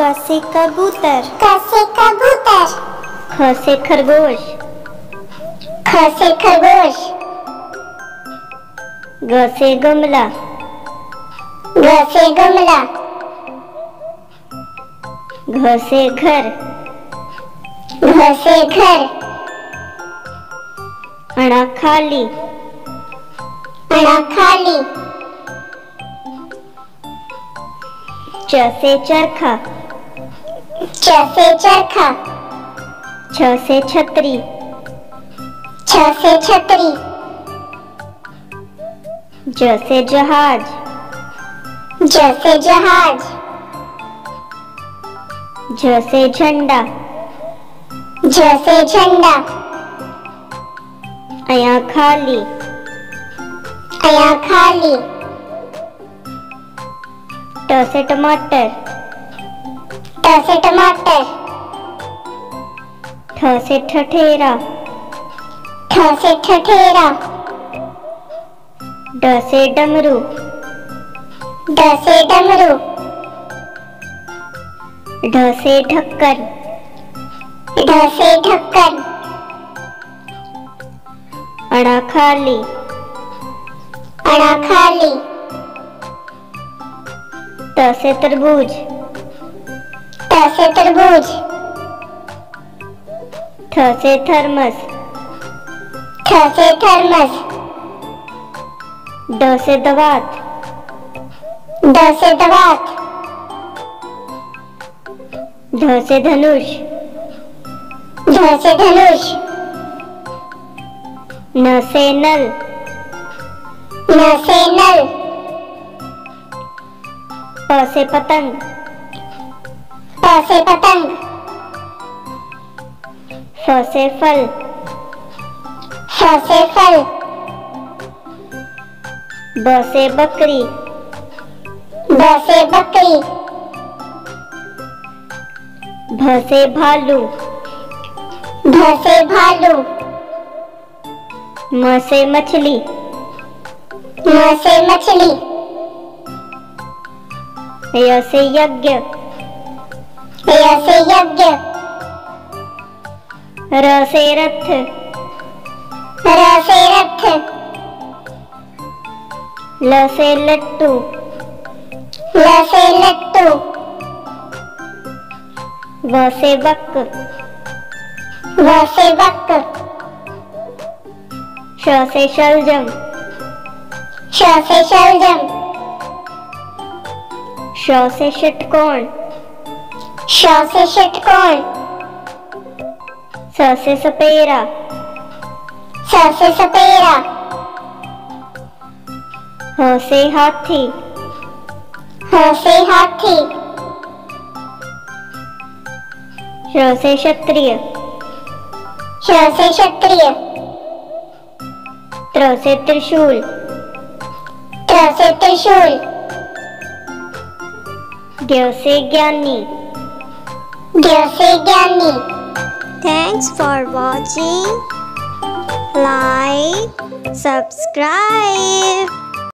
क से कबूतर, क से कबूतर। ख से खरगोश, ख से खरगोश। ग से गमला, ग से गमला। घ से घर, घ से घर। अड़ा खाली, अड़ा खाली। च से चरखा, च से चरखा। छ से छतरी, छ से छतरी। ज से जहाज, ज से जहाज। झ से झंडा, झ से झंडा। अया खाली, अया खाली। ट से टमाटर, ट से टमाटर। ठ से ठठेरा, ठ से ठठेरा। ड से डमरू, ड से डमरू। ढ से ढक्कन, ढ से ढक्कन। अड़ा खाली, अड़ा खाली। त से तरबूज, त से तरबूज। थ से थर्मस, थ से थर्मस। ड से दवात, ड से दवात। ध से धनुष, ध से धनुष। न से नल, न से नल। प से पतंग, प से पतंग। फ से फल, फ से फल। ब से बकरी, ब से बकरी। भ से भालू, भ से भालू। म से मछली, म से मछली। य से यज्ञ, य से यज्ञ। र से रथ, र से रथ। ल से लट्टू, ल से लट्टू। व से बक, व से बक। श से शलजम, श से शलजम। श से षटकोण, श से षटकोण। स से सपेरा, स से सपेरा। ह से हाथी, ह से हाथी। श से क्षत्रिय, श से क्षत्रिय। त्र से त्रिशूल, त्र से त्रिशूल। ज्ञ से ज्ञानी, ज्ञ से ज्ञानी। Thanks for watching. Like, subscribe.